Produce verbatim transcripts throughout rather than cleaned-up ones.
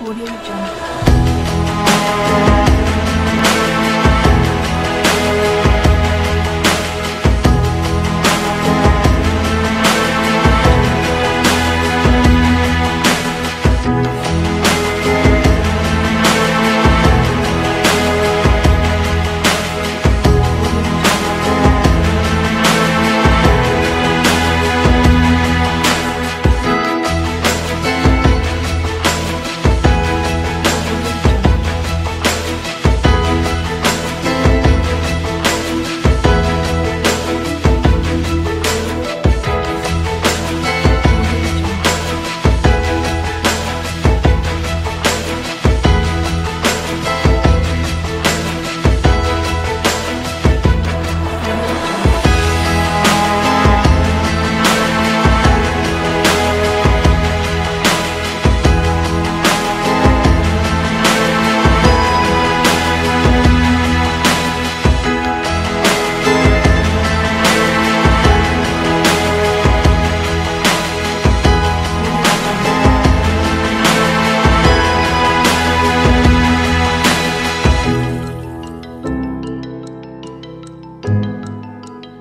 AudioJungle.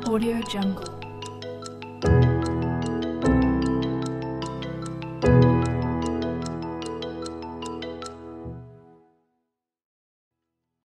AudioJungle.